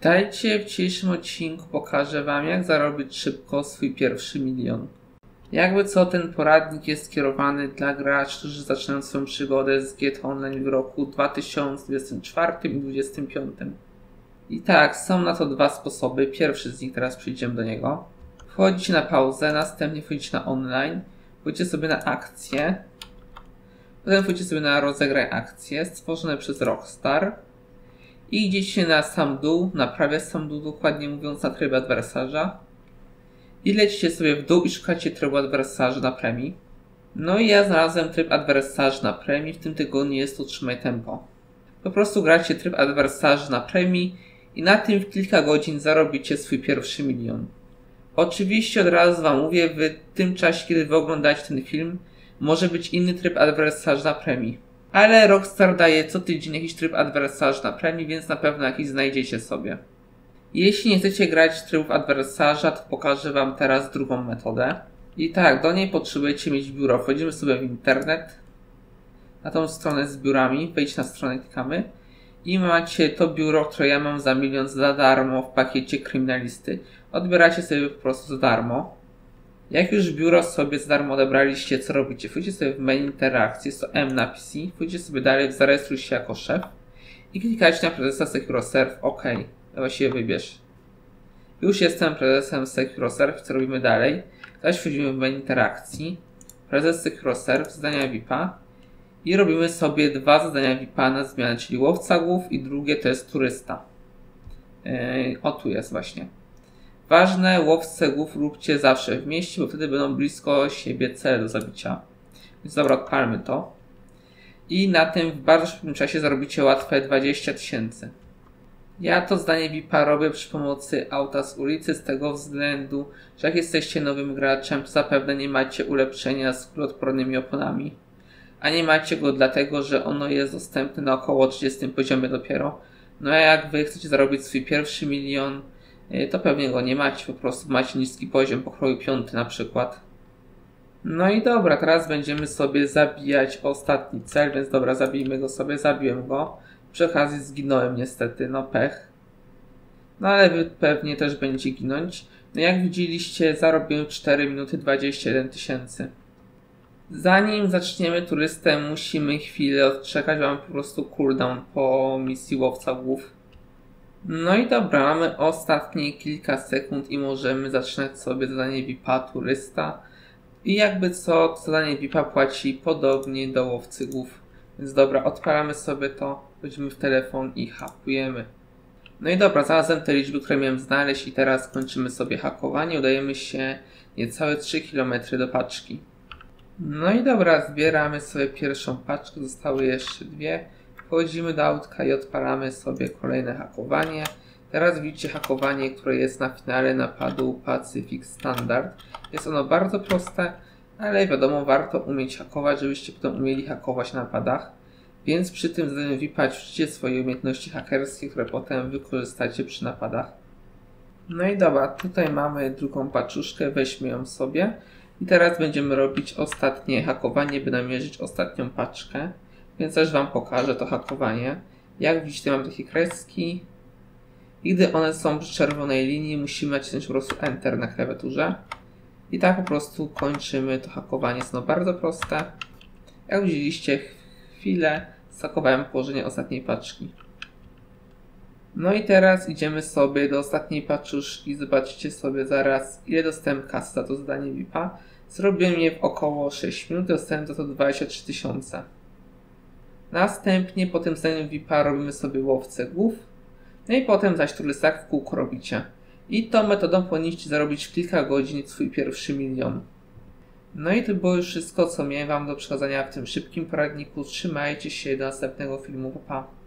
Witajcie, w dzisiejszym odcinku pokażę Wam, jak zarobić szybko swój pierwszy milion. Jakby co, ten poradnik jest skierowany dla graczy, którzy zaczynają swoją przygodę z GTA Online w roku 2024 i 2025. I tak, są na to dwa sposoby. Pierwszy z nich, teraz przyjdziemy do niego. Wchodzicie na pauzę, następnie wchodzicie na online, wchodzicie sobie na akcje, potem wchodzicie sobie na rozegraj akcje stworzone przez Rockstar i idziecie na sam dół, na prawie sam dół, dokładnie mówiąc, na tryb adwersarza i lecicie sobie w dół i szukacie trybu adwersarza na premii. No i ja znalazłem tryb adwersarza na premii, w tym tygodniu jest utrzymaj tempo. Po prostu gracie tryb adwersarza na premii i na tym w kilka godzin zarobicie swój pierwszy milion. Oczywiście od razu Wam mówię, w tym czasie, kiedy Wy oglądacie ten film, może być inny tryb adwersarza na premii. Ale Rockstar daje co tydzień jakiś tryb adwersarza na premii, więc na pewno jakiś znajdziecie sobie. Jeśli nie chcecie grać w trybów adwersarza, to pokażę Wam teraz drugą metodę. I tak, do niej potrzebujecie mieć biuro. Wchodzimy sobie w internet, na tą stronę z biurami, wejdź na stronę, klikamy i macie to biuro, które ja mam za milion za darmo w pakiecie kryminalisty. Odbieracie sobie po prostu za darmo. Jak już biuro sobie za darmo odebraliście, co robicie? Wchodzicie sobie w menu interakcji, jest to M na PC, wchodzicie sobie dalej w zarejestruj się jako szef i klikacie na prezesa Securoserv, OK, właściwie wybierz. Już jestem prezesem Securoserv, co robimy dalej? Teraz wchodzimy w menu interakcji, prezes Securoserv, zadania VIP-a i robimy sobie dwa zadania VIP-a na zmianę, czyli łowca głów i drugie to jest turysta. O, tu jest właśnie. Ważne, łowce głów róbcie zawsze w mieście, bo wtedy będą blisko siebie cele do zabicia. Więc dobra, odpalmy to. I na tym w bardzo szybkim czasie zarobicie łatwe 20 tysięcy. Ja to zdanie VIP-a robię przy pomocy auta z ulicy, z tego względu, że jak jesteście nowym graczem, to zapewne nie macie ulepszenia z kuloodpornymi oponami. A nie macie go dlatego, że ono jest dostępne na około 30 poziomie dopiero. No a jak Wy chcecie zarobić swój pierwszy milion, to pewnie go nie macie, po prostu macie niski poziom, pokroju 5 na przykład. No i dobra, teraz będziemy sobie zabijać ostatni cel, więc dobra, zabijmy go sobie, zabiłem go. Przy okazji zginąłem niestety, no pech. No ale Wy pewnie też będziecie ginąć. No jak widzieliście, zarobiłem 4 minuty 21 tysięcy. Zanim zaczniemy turystę, musimy chwilę odczekać, mamy po prostu cooldown po misji łowca głów. No i dobra, mamy ostatnie kilka sekund i możemy zaczynać sobie zadanie VIP-a turysta. I jakby co, zadanie VIP-a płaci podobnie do łowcy głów. Więc dobra, odpalamy sobie to, wchodzimy w telefon i hakujemy. No i dobra, znalazłem te liczby, które miałem znaleźć i teraz kończymy sobie hakowanie. Udajemy się niecałe 3 km do paczki. No i dobra, zbieramy sobie pierwszą paczkę, zostały jeszcze dwie. Wchodzimy do autka i odpalamy sobie kolejne hakowanie. Teraz widzicie hakowanie, które jest na finale napadu Pacific Standard. Jest ono bardzo proste, ale wiadomo, warto umieć hakować, żebyście potem umieli hakować na napadach. Więc przy tym zadaniu VIP-a ćwiczycie swoje umiejętności hakerskie, które potem wykorzystacie przy napadach. No i dobra, tutaj mamy drugą paczuszkę, weźmy ją sobie. I teraz będziemy robić ostatnie hakowanie, by namierzyć ostatnią paczkę. Więc też Wam pokażę to hakowanie. Jak widzicie, mam takie kreski. I gdy one są przy czerwonej linii, musimy nacisnąć po prostu Enter na klawiaturze. I tak po prostu kończymy to hakowanie. Jest ono bardzo proste. Jak widzieliście, chwilę zhakowałem położenie ostatniej paczki. No i teraz idziemy sobie do ostatniej paczuszki. Zobaczycie sobie zaraz, ile dostałem kasy za to zadanie VIP-a. Zrobiłem je w około 6 minut. Dostałem za to 23 tysiące. Następnie po tym zadaniu VIP-a robimy sobie łowcę głów. No i potem zaś turystach w kółko robicie. I tą metodą powinniście zarobić w kilka godzin swój pierwszy milion. No i to było już wszystko, co miałem Wam do przekazania w tym szybkim poradniku. Trzymajcie się, do następnego filmu, pa!